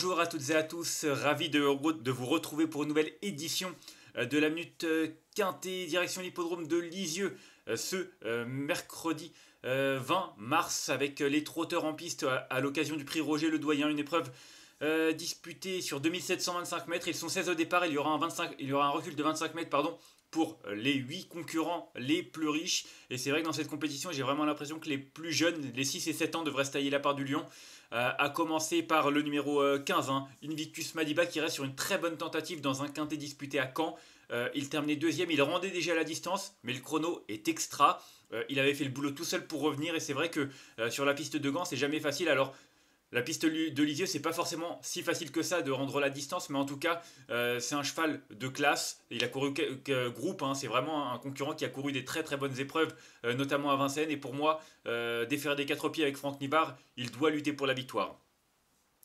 Bonjour à toutes et à tous, ravi de vous retrouver pour une nouvelle édition de la Minute Quinté, direction l'hippodrome de Lisieux, ce mercredi 20 mars, avec les trotteurs en piste à l'occasion du prix Roger Le Doyen, une épreuve disputée sur 2725 mètres. Ils sont 16 au départ, il y aura un recul de 25 mètres, pour les 8 concurrents les plus riches. Et c'est vrai que dans cette compétition, j'ai vraiment l'impression que les plus jeunes, les 6 et 7 ans, devraient se tailler la part du lion. À commencer par le numéro 15, Invictus Madiba, qui reste sur une très bonne tentative dans un quintet disputé à Caen. Il terminait deuxième, il rendait déjà la distance, mais le chrono est extra. Il avait fait le boulot tout seul pour revenir, et c'est vrai que sur la piste de Gand, c'est jamais facile. Alors, la piste de Lisieux, c'est pas forcément si facile que ça de rendre la distance, mais en tout cas, c'est un cheval de classe. Il a couru groupe, c'est vraiment un concurrent qui a couru des très bonnes épreuves, notamment à Vincennes. Et pour moi, défaire des 4 pieds avec Franck Nivard, il doit lutter pour la victoire.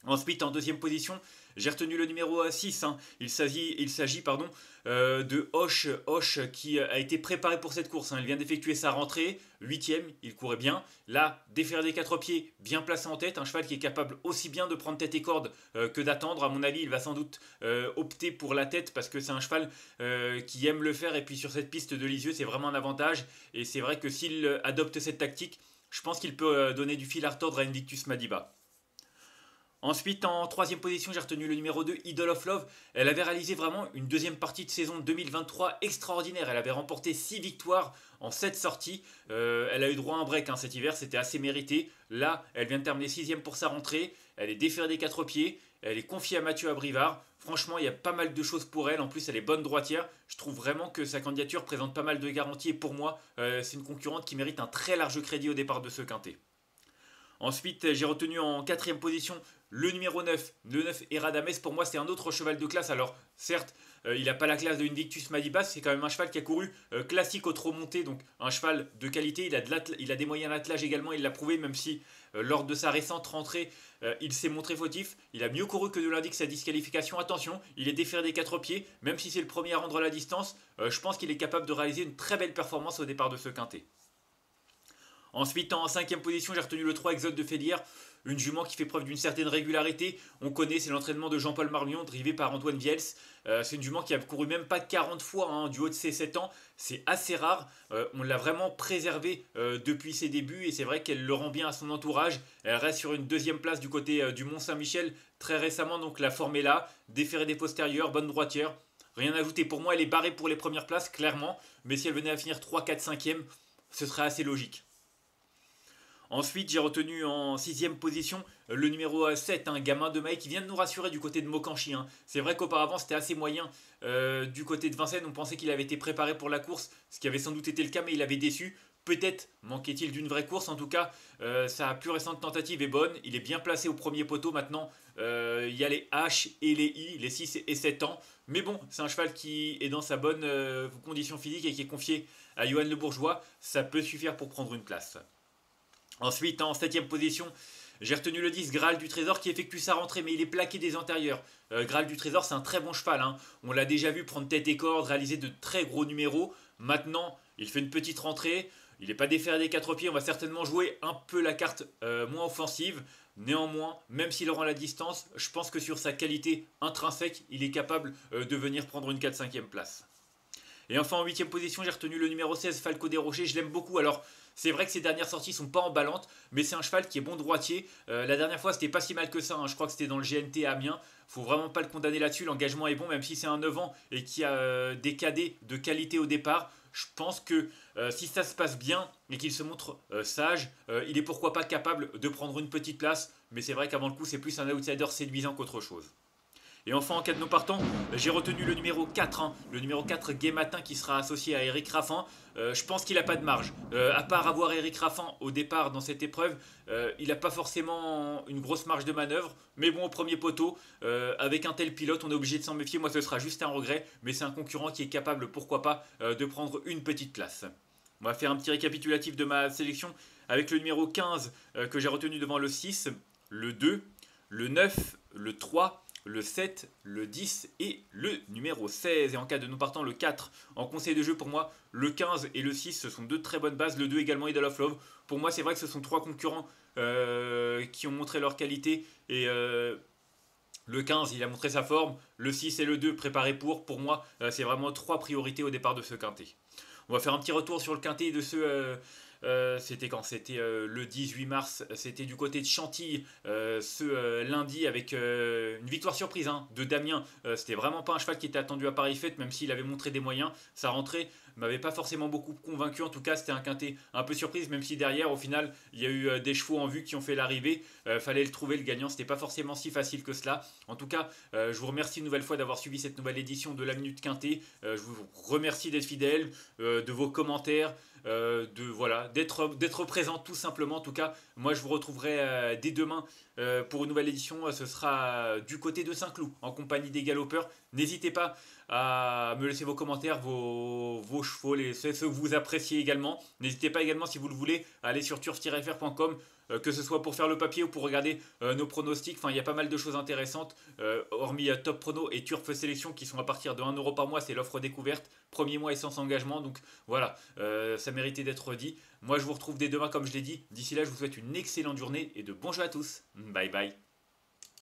Ensuite, en deuxième position, j'ai retenu le numéro 6. Il s'agit de Hoche. Hoche qui a été préparé pour cette course. Il vient d'effectuer sa rentrée. 8e, il courait bien. Là, défaire des 4 pieds, bien placé en tête. Un cheval qui est capable aussi bien de prendre tête et corde que d'attendre. À mon avis, il va sans doute opter pour la tête parce que c'est un cheval qui aime le faire. Et puis sur cette piste de Lisieux, c'est vraiment un avantage. Et c'est vrai que s'il adopte cette tactique, je pense qu'il peut donner du fil à retordre à Invictus Madiba. Ensuite, en troisième position, j'ai retenu le numéro 2, Idol of Love. Elle avait réalisé vraiment une deuxième partie de saison 2023 extraordinaire. Elle avait remporté 6 victoires en 7 sorties. Elle a eu droit à un break cet hiver, c'était assez mérité. Là, elle vient de terminer 6e pour sa rentrée. Elle est déférée des 4 pieds. Elle est confiée à Mathieu Abrivard. Franchement, il y a pas mal de choses pour elle. En plus, elle est bonne droitière. Je trouve vraiment que sa candidature présente pas mal de garanties. Et pour moi, c'est une concurrente qui mérite un très large crédit au départ de ce quintet. Ensuite, j'ai retenu en 4e position le numéro 9, Eradames. Pour moi, c'est un autre cheval de classe. Alors, certes, il n'a pas la classe de Invictus Madiba, c'est quand même un cheval qui a couru classique au trot monté, donc un cheval de qualité. Il a des moyens d'attelage également, il l'a prouvé, même si lors de sa récente rentrée, il s'est montré fautif. Il a mieux couru que de l'indique sa disqualification. Attention, il est déféré des 4 pieds, même si c'est le premier à rendre la distance. Je pense qu'il est capable de réaliser une très belle performance au départ de ce quintet. Ensuite, en 5e position, j'ai retenu le 3, exode de Félière, une jument qui fait preuve d'une certaine régularité. On connaît, c'est l'entraînement de Jean-Paul Marlion, drivé par Antoine Viels. C'est une jument qui a couru même pas 40 fois du haut de ses 7 ans. C'est assez rare. On l'a vraiment préservée depuis ses débuts et c'est vrai qu'elle le rend bien à son entourage. Elle reste sur une 2e place du côté du Mont-Saint-Michel très récemment. Donc la forme est là, déférée des postérieurs, bonne droitière. Rien à ajouter pour moi, elle est barrée pour les premières places, clairement. Mais si elle venait à finir 3, 4, 5e, ce serait assez logique. Ensuite, j'ai retenu en 6e position le numéro 7, gamin de Maï, qui vient de nous rassurer du côté de Mokanchi. C'est vrai qu'auparavant, c'était assez moyen du côté de Vincennes. On pensait qu'il avait été préparé pour la course, ce qui avait sans doute été le cas, mais il avait déçu. Peut-être manquait-il d'une vraie course. En tout cas, sa plus récente tentative est bonne. Il est bien placé au premier poteau. Maintenant, il y a les H et les I, les 6 et 7 ans. Mais bon, c'est un cheval qui est dans sa bonne condition physique et qui est confié à Johan Le Bourgeois. Ça peut suffire pour prendre une place. Ensuite, en 7e position, j'ai retenu le 10, Graal du Trésor, qui effectue sa rentrée, mais il est plaqué des antérieurs. Graal du Trésor, c'est un très bon cheval. On l'a déjà vu prendre tête et corde, réaliser de très gros numéros. Maintenant, il fait une petite rentrée. Il n'est pas déféré des 4 pieds. On va certainement jouer un peu la carte moins offensive. Néanmoins, même s'il rend la distance, je pense que sur sa qualité intrinsèque, il est capable de venir prendre une 4-5e place. Et enfin, en 8e position, j'ai retenu le numéro 16, Falco des Rochers. Je l'aime beaucoup. Alors, c'est vrai que ses dernières sorties ne sont pas emballantes, mais c'est un cheval qui est bon droitier. La dernière fois, c'était pas si mal que ça. Je crois que c'était dans le GNT à Amiens. Faut vraiment pas le condamner là-dessus. L'engagement est bon, même si c'est un 9 ans et qui a des cadets de qualité au départ. Je pense que si ça se passe bien et qu'il se montre sage, il est pourquoi pas capable de prendre une petite place. Mais c'est vrai qu'avant le coup, c'est plus un outsider séduisant qu'autre chose. Et enfin, en cas de non partant, j'ai retenu le numéro 4, le numéro 4 Guématin, qui sera associé à Eric Raffin. Je pense qu'il n'a pas de marge. À part avoir Eric Raffin au départ dans cette épreuve, il n'a pas forcément une grosse marge de manœuvre. Mais bon, au premier poteau, avec un tel pilote, on est obligé de s'en méfier. Moi, ce sera juste un regret, mais c'est un concurrent qui est capable, pourquoi pas, de prendre une petite place. On va faire un petit récapitulatif de ma sélection avec le numéro 15 que j'ai retenu devant le 6, le 2, le 9, le 3... le 7, le 10 et le numéro 16. Et en cas de non partant, le 4. En conseil de jeu, pour moi, le 15 et le 6, ce sont deux très bonnes bases. Le 2 également, Idol of Love. Pour moi, c'est vrai que ce sont 3 concurrents qui ont montré leur qualité. Et Le 15, il a montré sa forme. Le 6 et le 2, préparé pour moi, c'est vraiment trois priorités au départ de ce quintet. On va faire un petit retour sur le quintet de ce... c'était quand? C'était le 18 mars, c'était du côté de Chantilly, ce lundi, avec une victoire surprise hein, de Damien. C'était vraiment pas un cheval qui était attendu à Paris Fête, même s'il avait montré des moyens. Sa rentrée m'avait pas forcément beaucoup convaincu, en tout cas c'était un quintet un peu surprise, même si derrière au final il y a eu des chevaux en vue qui ont fait l'arrivée. Fallait le trouver le gagnant, c'était pas forcément si facile que cela. En tout cas je vous remercie une nouvelle fois d'avoir suivi cette nouvelle édition de la Minute Quintet. Je vous remercie d'être fidèles, de vos commentaires, voilà, d'être présent tout simplement. En tout cas, moi je vous retrouverai dès demain pour une nouvelle édition. Ce sera du côté de Saint-Cloud en compagnie des galopeurs. N'hésitez pas à me laisser vos commentaires, vos chevaux, ceux que vous appréciez également. N'hésitez pas également, si vous le voulez, à aller sur turf-fr.com, que ce soit pour faire le papier ou pour regarder nos pronostics. Enfin, il y a pas mal de choses intéressantes, hormis Top Prono et Turf Sélection qui sont à partir de 1 € par mois. C'est l'offre découverte, premier mois et sans engagement. Donc voilà, ça méritait d'être dit. Moi, je vous retrouve dès demain, comme je l'ai dit. D'ici là, je vous souhaite une excellente journée et de bons jeux à tous. Bye bye.